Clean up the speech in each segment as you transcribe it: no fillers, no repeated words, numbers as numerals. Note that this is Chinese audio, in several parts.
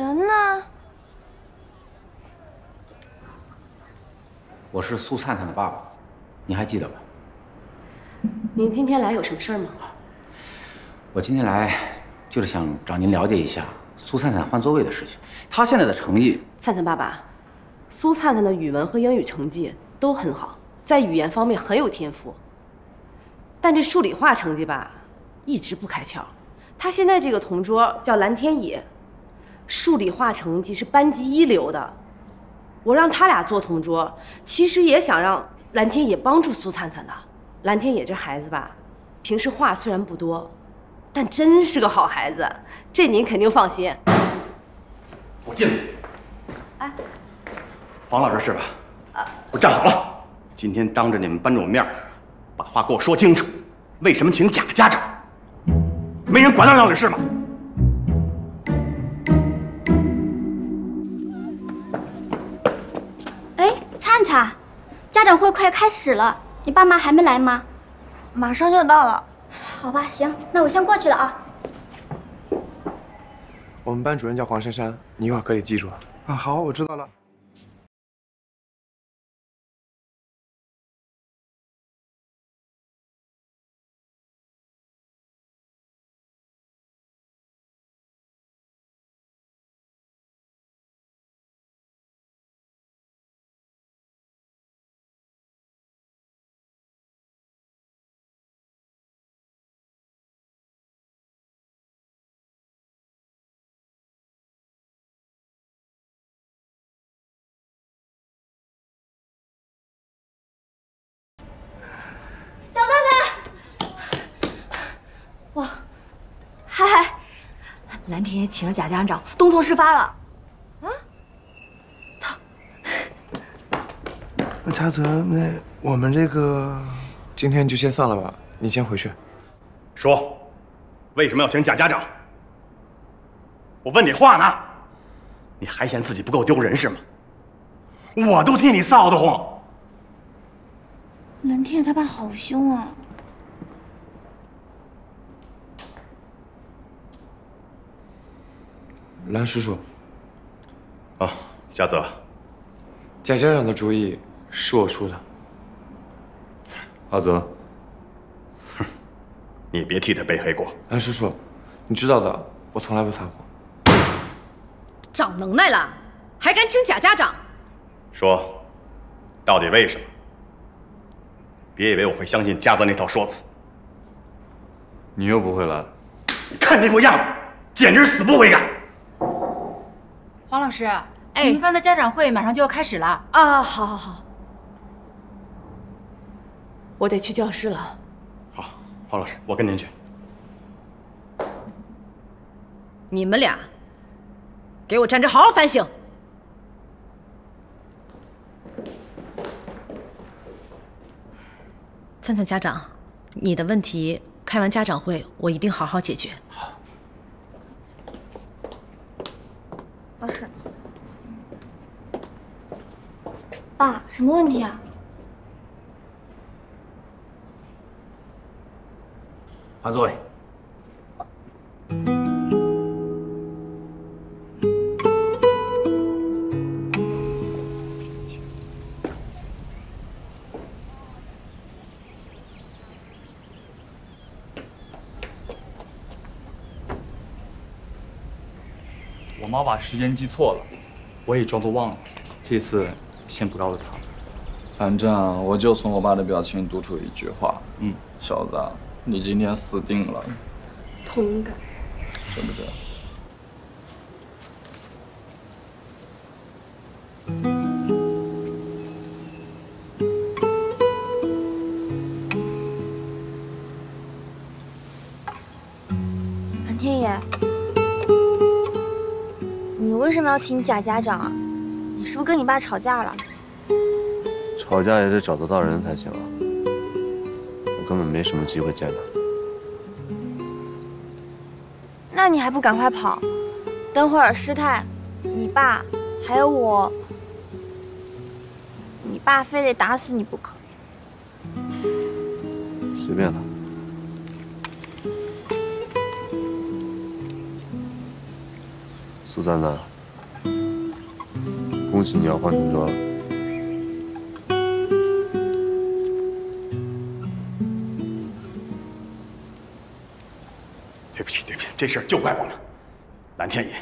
人呢？我是苏灿灿的爸爸，你还记得吧？您今天来有什么事儿吗？我今天来就是想找您了解一下苏灿灿换座位的事情。她现在的成绩……灿灿爸爸，苏灿灿的语文和英语成绩都很好，在语言方面很有天赋，但这数理化成绩吧，一直不开窍。 他现在这个同桌叫蓝天野，数理化成绩是班级一流的。我让他俩做同桌，其实也想让蓝天野帮助苏灿灿的。蓝天野这孩子吧，平时话虽然不多，但真是个好孩子，这您肯定放心。我进来。哎，黄老师是吧？啊，我站好了，今天当着你们班主任面，把话给我说清楚，为什么请假家长？ 没人管得了你是吗？哎，灿灿，家长会快开始了，你爸妈还没来吗？马上就到了。好吧，行，那我先过去了啊。我们班主任叫黄珊珊，你一会儿可得记住啊。啊，好，我知道了。 蓝天也请了假家长，东窗事发了，啊！走。那嘉泽，那我们这个今天就先算了吧，你先回去。说，为什么要请假家长？我问你话呢，你还嫌自己不够丢人是吗？我都替你臊得慌。蓝天他爸好凶啊！ 蓝叔叔，啊，嘉泽，贾家长的主意是我出的。阿泽，哼，你别替他背黑锅。蓝叔叔，你知道的，我从来不撒谎。长能耐了，还敢请贾家长？说，到底为什么？别以为我会相信嘉泽那套说辞。你又不会来。看你那副样子，简直死不悔改。 王老师，哎，你们班的家长会马上就要开始了啊！好，好，好，我得去教室了。好，黄老师，我跟您去。你们俩，给我站着好好反省。灿灿家长，你的问题开完家长会，我一定好好解决。好。 老师，爸，什么问题啊？换座位。我妈把时间记错了，我也装作忘了。这次先不告诉她。反正我就从我爸的表情读出一句话：“嗯，小子，你今天死定了。”同感。是不是？蓝天野。 为什么要请假家长啊？你是不是跟你爸吵架了？吵架也得找得到人才行啊！我根本没什么机会见他。那你还不赶快跑？等会儿师太、你爸还有我，你爸非得打死你不可。随便他。 苏在哪？恭喜你要换童装了。 这事儿就怪我了，蓝天野，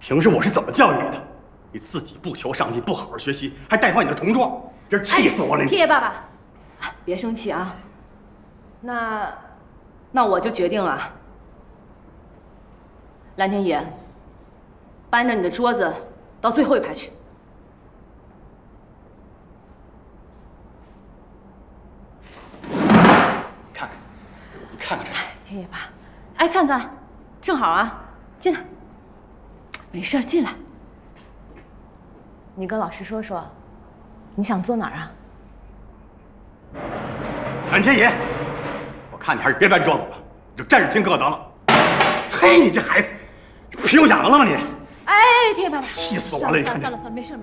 平时我是怎么教育你的？你自己不求上进，不好好学习，还带坏你的童装，这气死我了！天野爸爸，别生气啊。那我就决定了，蓝天野，搬着你的桌子到最后一排去。看看，你看看这。天野爸，哎，灿灿。 正好啊，进来。没事，进来。你跟老师说说，你想坐哪儿啊？蓝天野，我看你还是别搬桌子了，你就站着听课得了。嘿，你这孩子，皮肉痒痒了吗你？哎，天野爸爸，气死我了！算了，没事。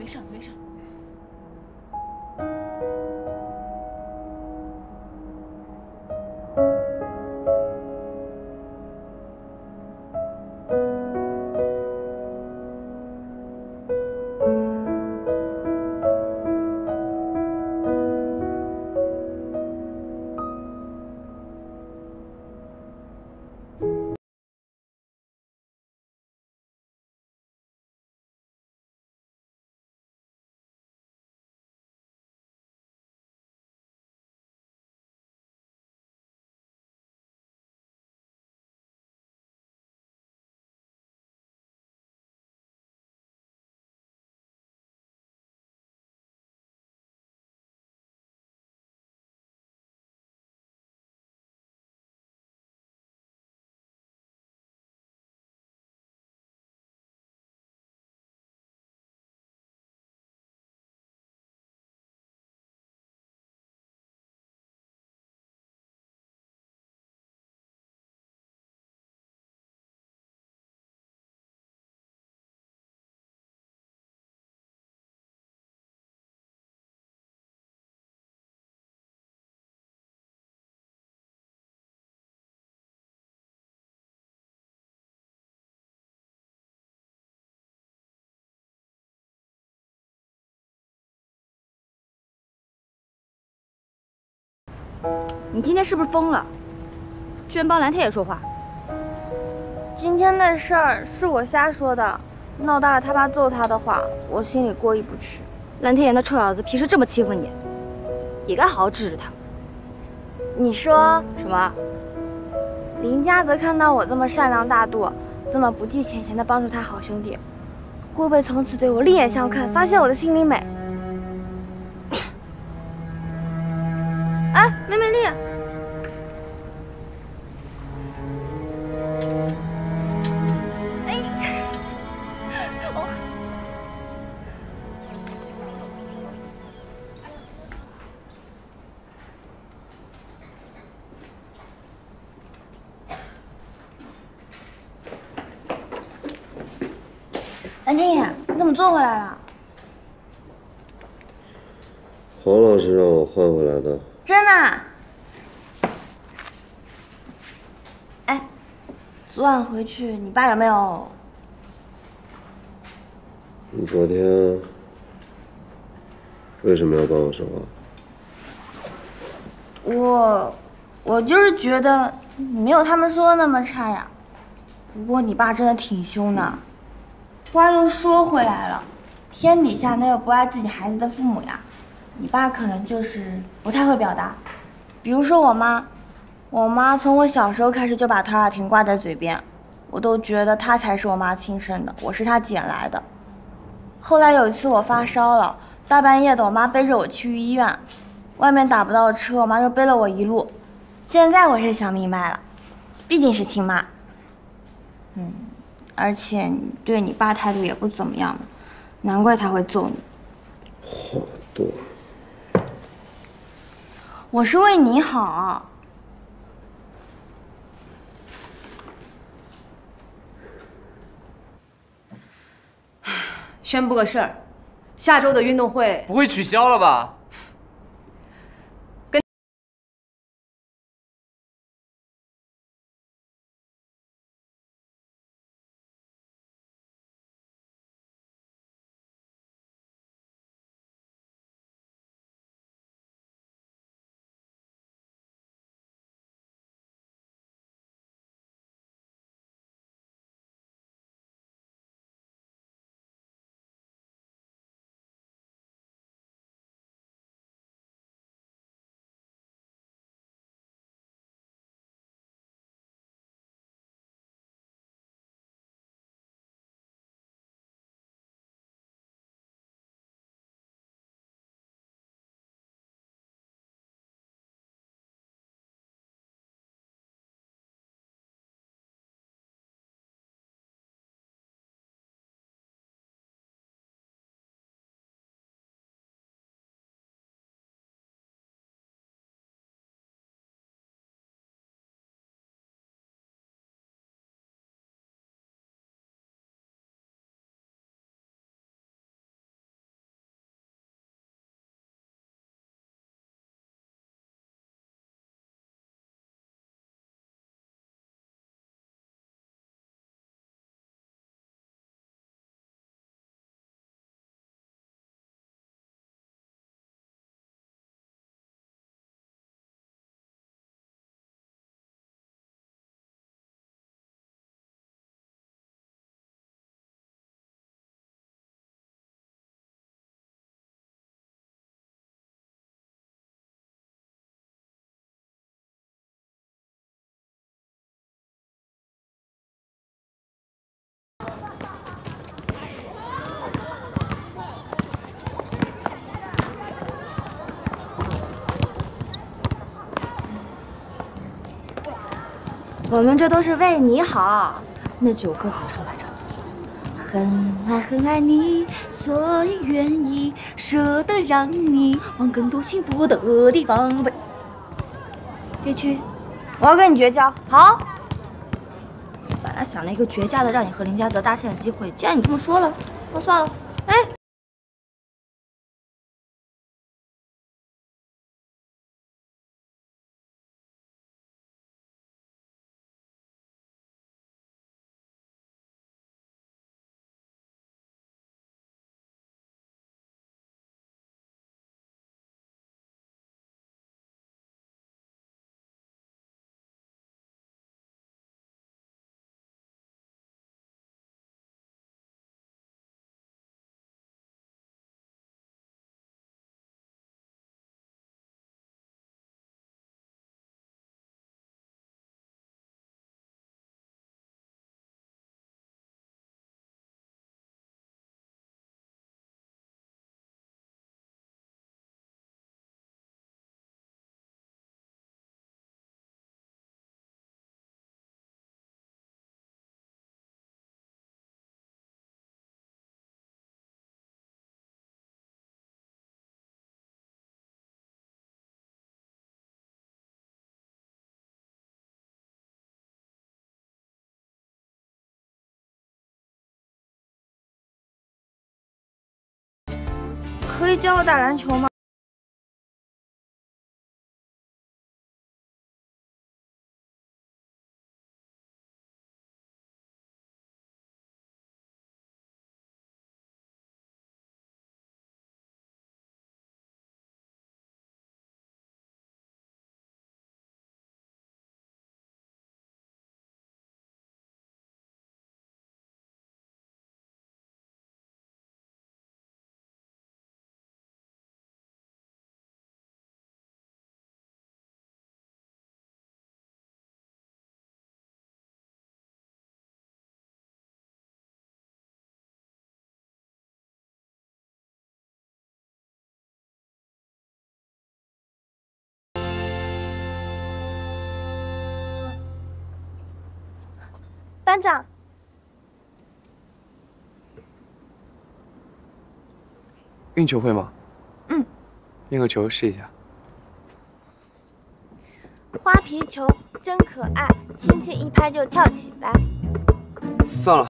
你今天是不是疯了？居然帮蓝天野说话。今天那事儿是我瞎说的，闹大了他爸揍他的话，我心里过意不去。蓝天野那臭小子平时这么欺负你，也该好好治治他。你说什么？林家泽看到我这么善良大度，这么不计前嫌的帮助他好兄弟，会不会从此对我另眼相看，发现我的心里美？ 哎，美美丽，哎，哦，蓝天野，你怎么坐回来了？黄老师让我换回来的。 真的、啊？哎，昨晚回去你爸有没有？你昨天为什么要帮我说话？我就是觉得你没有他们说的那么差呀。不过你爸真的挺凶的。话又说回来了，天底下哪有不爱自己孩子的父母呀？ 你爸可能就是不太会表达，比如说我妈从我小时候开始就把陶雅婷挂在嘴边，我都觉得她才是我妈亲生的，我是她捡来的。后来有一次我发烧了，大半夜的，我妈背着我去医院，外面打不到车，我妈又背了我一路。现在我是想明白了，毕竟是亲妈。嗯，而且你对你爸态度也不怎么样嘛，难怪他会揍你。话多。 我是为你好。宣布个事儿，下周的运动会不会取消了吧？跟我们这都是为你好。那句我歌怎么唱来着？很爱你，所以愿意舍得让你往更多幸福的地方飞。别去，我要跟你绝交。好。 本来想了一个绝佳的让你和林嘉泽搭线的机会，既然你这么说了，那算了。哎，可以教我打篮球吗？ 班长，运球会吗？嗯，运个球试一下。花皮球真可爱，轻轻一拍就跳起来。算了。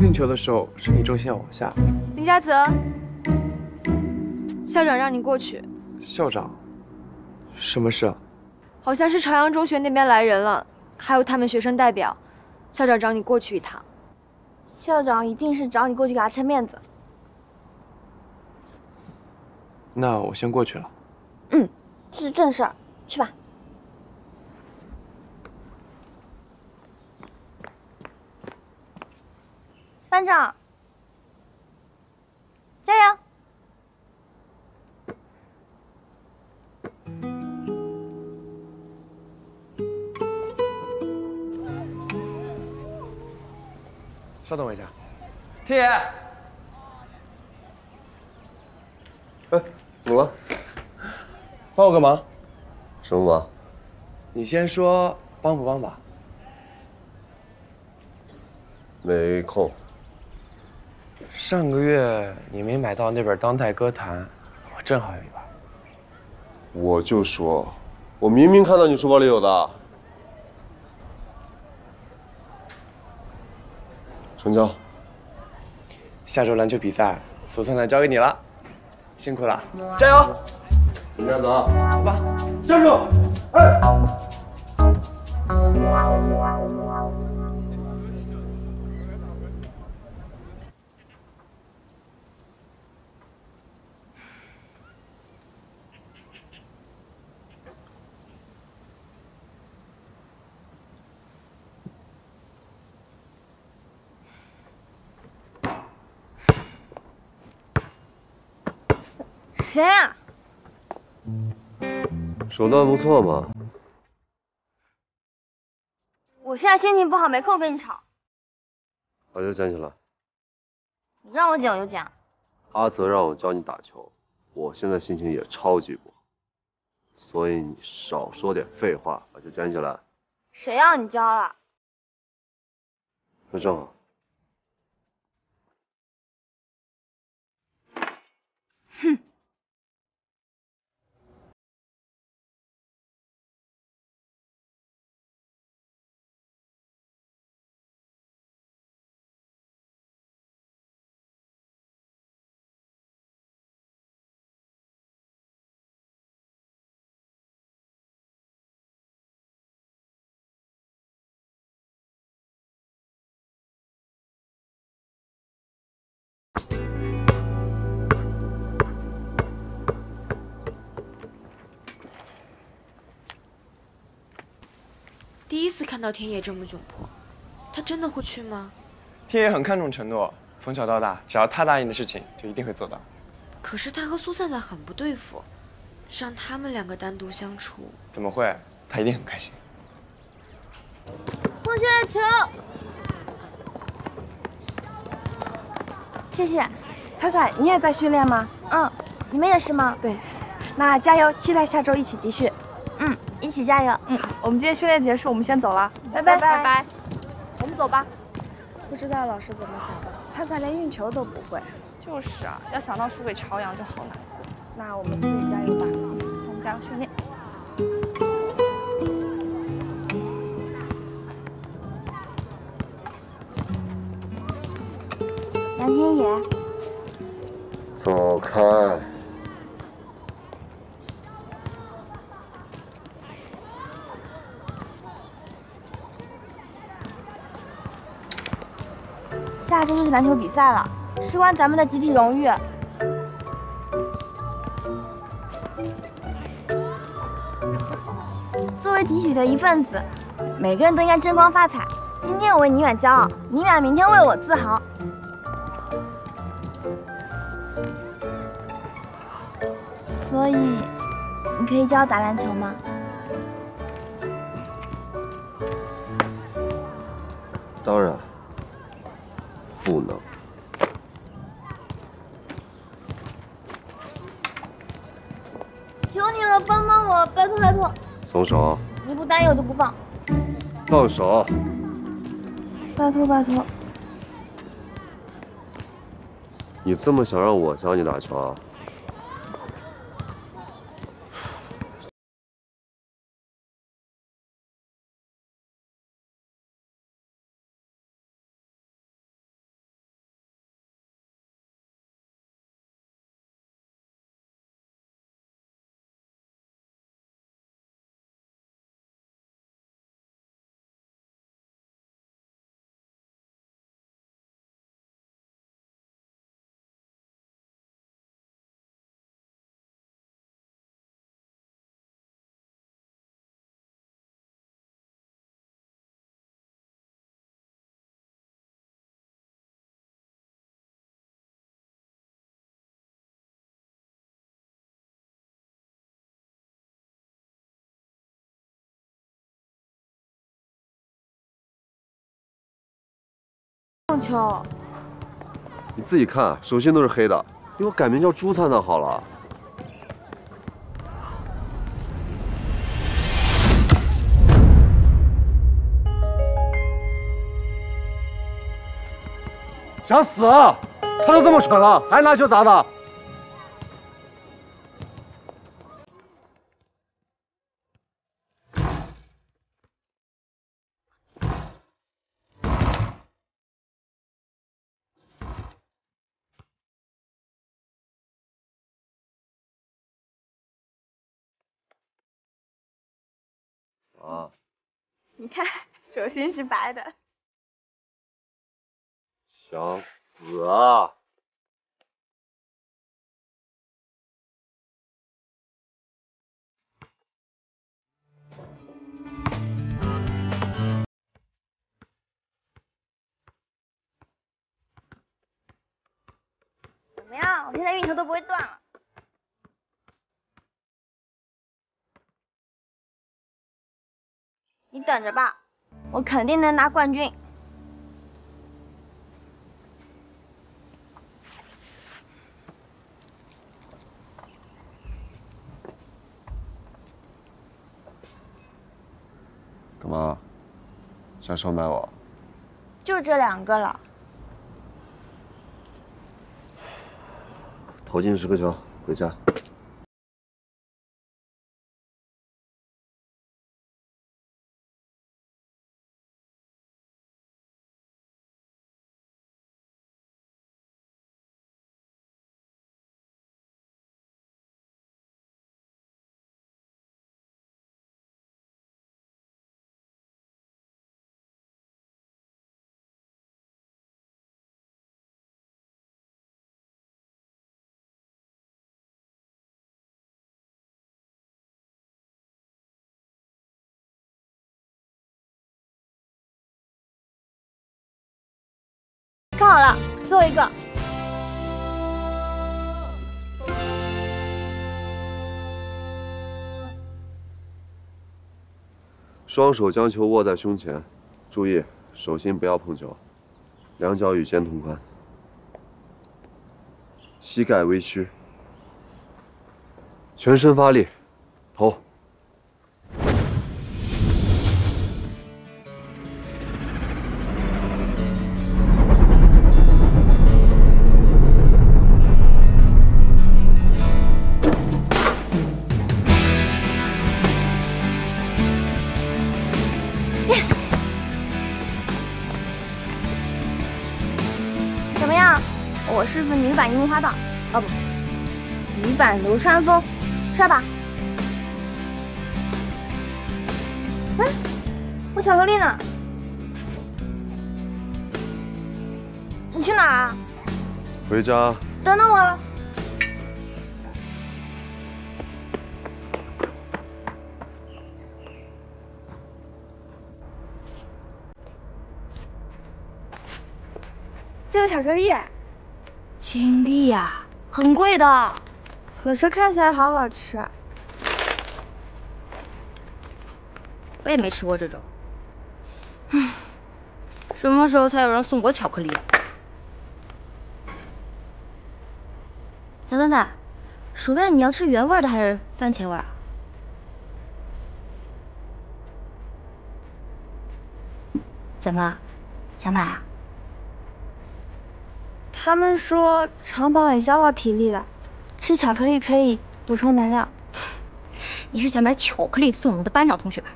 运球的时候，身体重心要往下。林嘉泽，校长让你过去。校长，什么事啊？好像是朝阳中学那边来人了，还有他们学生代表，校长找你过去一趟。校长一定是找你过去给他撑面子。那我先过去了。嗯，这是正事儿，去吧。 班长，加油！稍等我一下，天野。哎，怎么了？帮我个忙？什么忙？你先说帮不帮吧？没空。 上个月你没买到那本《当代歌坛》，我正好有一本。我就说，我明明看到你书包里有的。成交。下周篮球比赛，速算单交给你了。辛苦了，加油！你们走，爸，站住！哎，谁呀？手段不错嘛。我现在心情不好，没空跟你吵。早就捡起来。你让我捡我就捡。阿泽让我教你打球，我现在心情也超级不好，所以你少说点废话，把球捡起来。谁让你教了？那正好。 第一次看到天野这么窘迫，他真的会去吗？天野很看重承诺，从小到大，只要他答应的事情，就一定会做到。可是他和苏灿灿很不对付，让他们两个单独相处，怎么会？他一定很开心。我这球，谢谢。彩彩，你也在训练吗？嗯，你们也是吗？对，那加油，期待下周一起集训。嗯。 一起加油！嗯，我们今天训练结束，我们先走了，拜拜拜拜。我们走吧。不知道老师怎么想的，灿灿连运球都不会。就是啊，要想到输给朝阳就好难过。那我们自己加油吧，我们加油训练。杨天野，走开。 下周就是篮球比赛了，事关咱们的集体荣誉。作为体体的一份子，每个人都应该争光发财。今天我为宁远骄傲，宁远明天为我自豪。所以，你可以教我打篮球吗？当然。 不能。求你了，帮帮我，拜托拜托！松手！你不答应我就不放。放手！拜托拜托！你这么想让我教你打球啊？ 棒球，你自己看，手心都是黑的。给我改名叫朱灿灿好了。想死啊！他都这么蠢了，还拿球砸他。啊。你看，手心是白的。想死啊！ 怎么样？我现在运球都不会断了。你等着吧，我肯定能拿冠军。干嘛？想收买我？就这两个了。 投进10个球，回家。看好了，最后一个。双手将球握在胸前，注意手心不要碰球，两脚与肩同宽，膝盖微屈，全身发力，投。 我师傅女版樱花棒，哦不，女版流川枫，帅吧？哎，我巧克力呢？你去哪儿啊？回家。等等我。这个巧克力。 金币呀，很贵的，可是看起来好好吃。我也没吃过这种。唉，什么时候才有人送我巧克力啊？小蛋蛋，薯片你要吃原味的还是番茄味啊？怎么，想买啊？ 他们说肠饱也消耗体力的，吃巧克力可以补充能量。你是想买巧克力送我们的班长同学吧？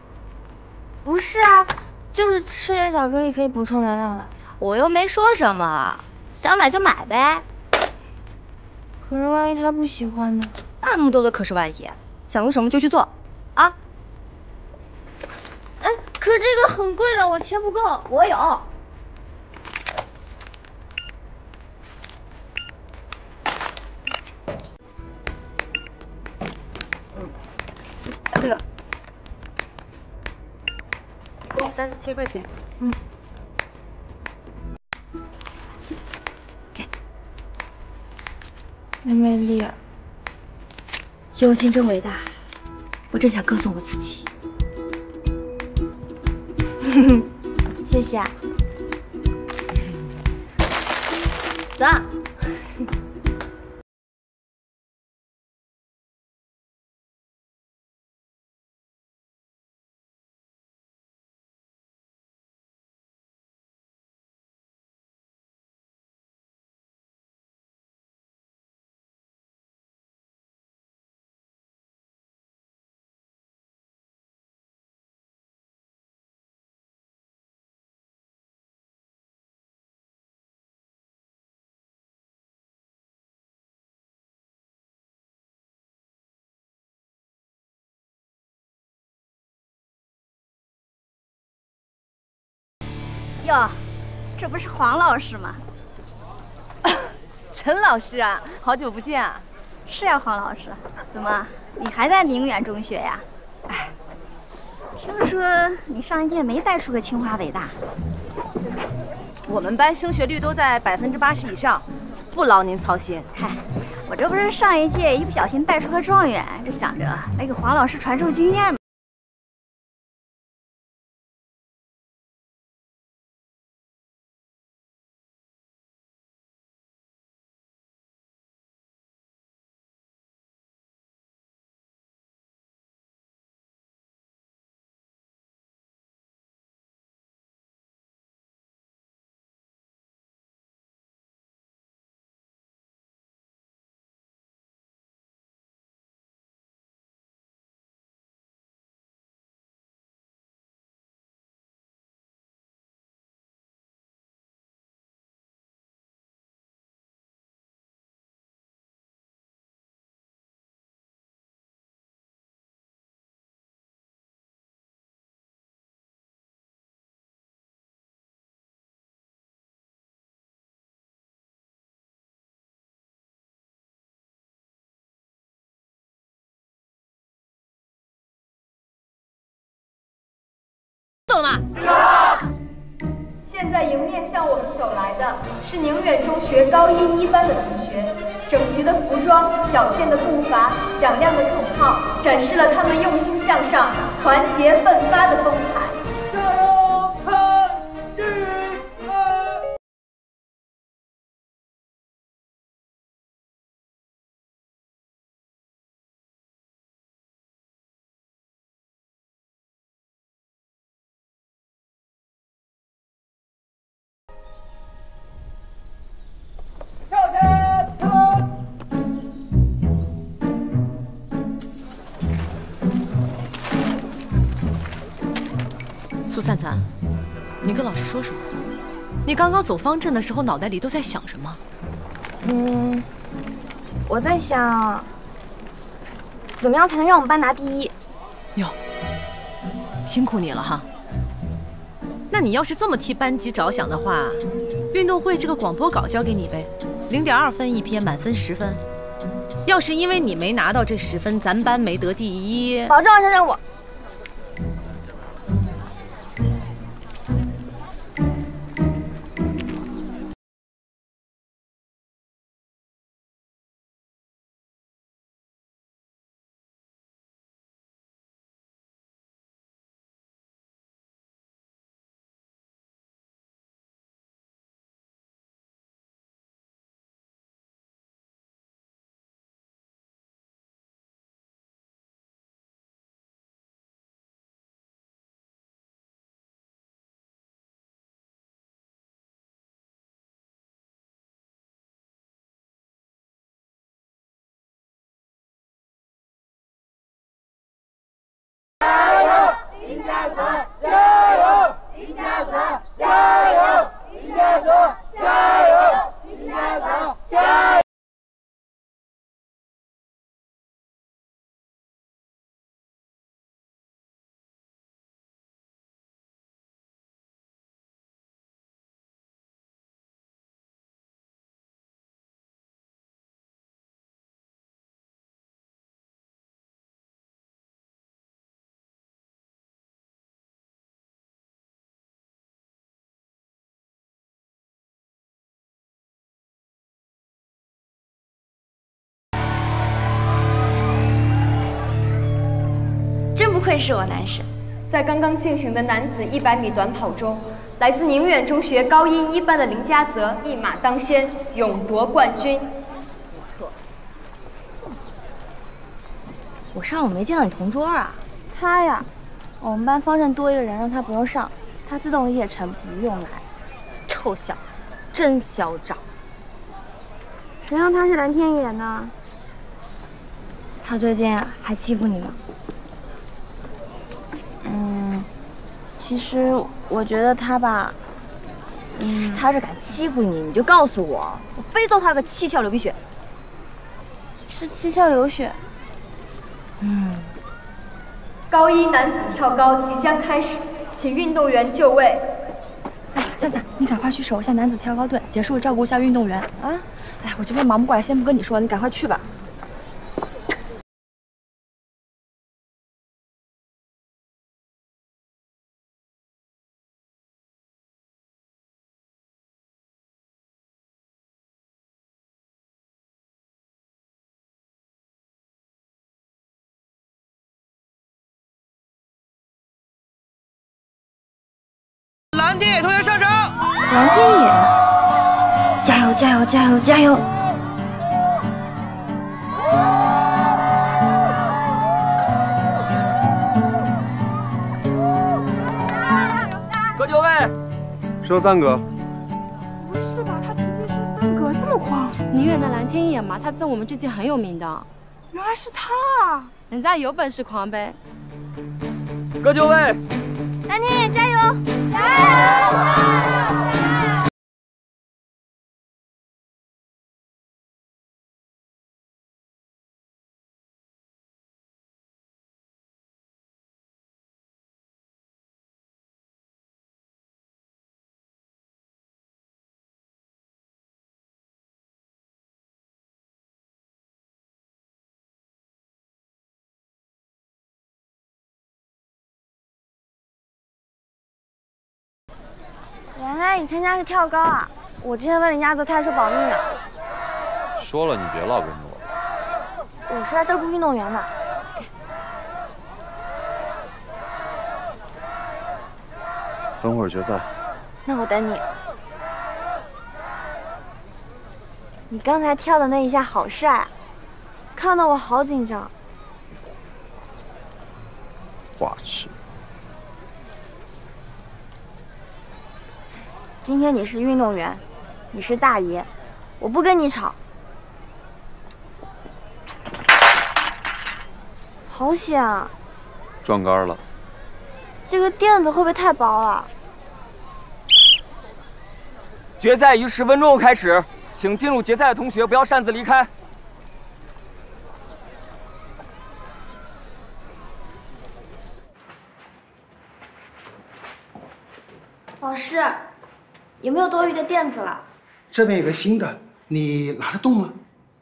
不是啊，就是吃点巧克力可以补充能量的。我又没说什么，想买就买呗。可是万一他不喜欢呢？那么多的可是万一，想做什么就去做，啊？哎，可是这个很贵的，我钱不够。我有。 这个，给我37块钱。嗯。给。没魅力啊。友情真伟大，我正想歌颂我自己。谢谢啊。走。哟，这不是黄老师吗？陈老师啊，好久不见啊！是呀，黄老师，怎么你还在宁远中学呀？哎，听说你上一届没带出个清华北大。我们班升学率都在80%以上，不劳您操心。嗨，我这不是上一届一不小心带出个状元，就想着来给黄老师传授经验嘛。 懂了吗？现在迎面向我们走来的是宁远中学高一一班的同学，整齐的服装、矫健的步伐、响亮的口号，展示了他们用心向上、团结奋发的风采。 苏灿灿，你跟老师说说，你刚刚走方阵的时候，脑袋里都在想什么？我在想，怎么样才能让我们班拿第一？哟，辛苦你了哈。那你要是这么替班级着想的话，运动会这个广播稿交给你呗，0.2分一篇，满分10分。要是因为你没拿到这10分，咱班没得第一，保证完成任务。 不愧是我男神！在刚刚进行的男子100米短跑中，来自宁远中学高一一班的林嘉泽一马当先，勇夺冠军。不错。我上午没见到你同桌啊？他呀，我们班方阵多一个人，让他不用上，他自动夜晨不用来。臭小子，真嚣张！谁让他是蓝天野呢？他最近还欺负你吗？ 其实我觉得他吧，他要是敢欺负你，你就告诉我，我非揍他个七窍流鼻血。是七窍流血。高一男子跳高即将开始，请运动员就位。哎，赞赞，你赶快去守一下男子跳高队，结束照顾一下运动员啊！哎，我这边忙不过来，先不跟你说了，你赶快去吧。 蓝天野同学上场！蓝天野，加油加油加油加油！格九位，射三格。不是吧？他直接射三格，这么狂！宁远的蓝天野嘛，他在我们这届很有名的。原来是他啊！人家有本事狂呗。格九位。 蓝天野，加油！加油！原来你参加是跳高啊！我之前问人家做，他还说保密呢。说了，你别老跟着我。我是来照顾运动员嘛。等会儿决赛。那我等你。你刚才跳的那一下好帅啊，看得我好紧张。花痴。 今天你是运动员，你是大爷，我不跟你吵。好险啊！撞杆了。这个垫子会不会太薄了？决赛于10分钟后开始，请进入决赛的同学不要擅自离开。老师。 有没有多余的垫子了？这边有个新的，你拿得动吗？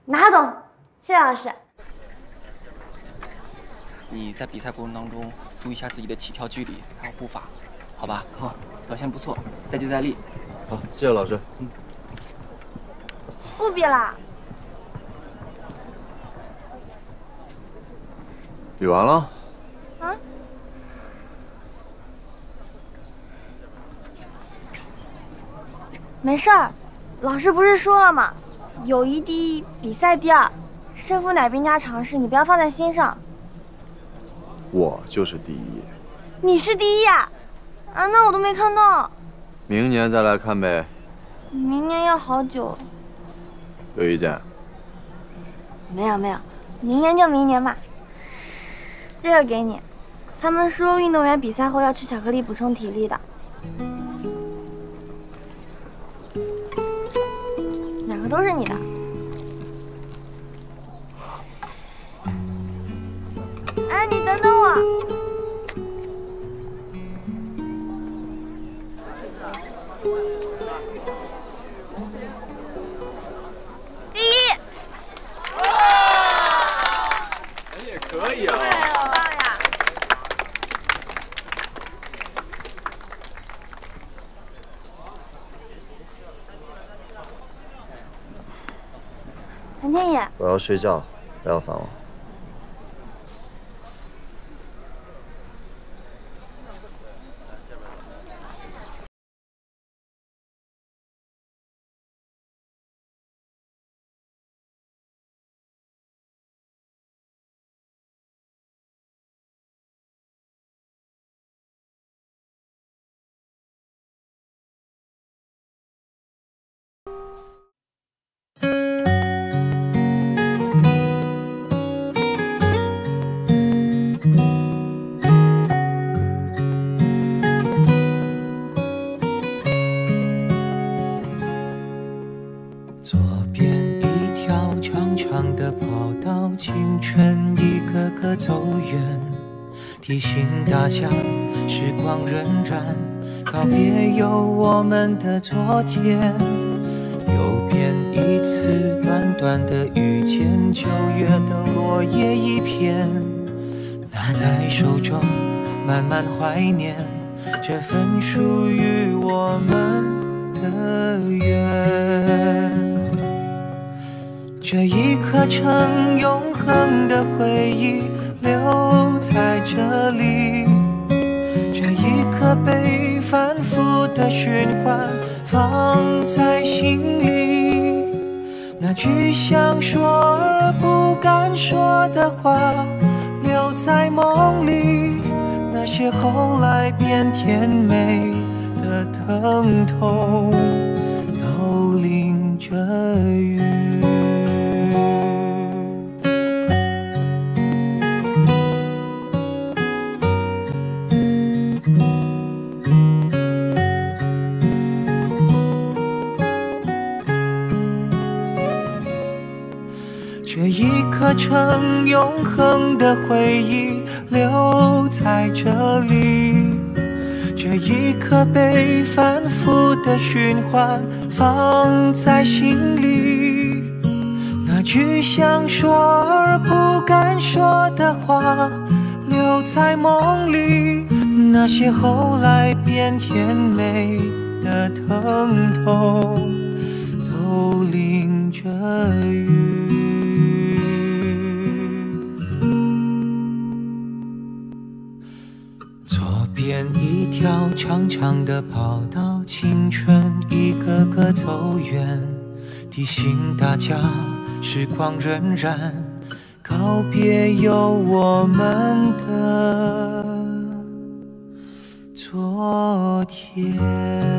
拿得动，谢谢老师。你在比赛过程当中注意一下自己的起跳距离还有步伐，好吧？好，表现不错，再接再厉。好，谢谢老师。嗯，不比了。比完了。啊？ 没事儿，老师不是说了吗？友谊第一，比赛第二，胜负乃兵家常事，你不要放在心上。我就是第一。你是第一呀？啊，那我都没看到。明年再来看呗。明年要好久。有意见？没有没有，明年就明年吧。这个给你，他们说运动员比赛后要吃巧克力补充体力的。 都是你的，哎，你等等我。第一，哎，也可以啊，好棒呀！蓝天野，我要睡觉，不要烦我。提醒大家，时光荏苒，告别有我们的昨天，又变一次短短的遇见，9月的落叶一片，拿在手中慢慢怀念这份属于我们的缘。这一刻成永恒的回忆留在这里，这一刻被反复的循环放在心里，那句想说而不敢说的话留在梦里，那些后来变甜美的疼痛都淋着雨。这一刻成永恒的回忆留在这里，这一刻被反复的循环放在心里，那句想说而不敢说的话留在梦里，那些后来变甜美的疼痛都淋着雨。一条长长的跑道，青春一个个走远，提醒大家时光荏苒，告别有我们的昨天。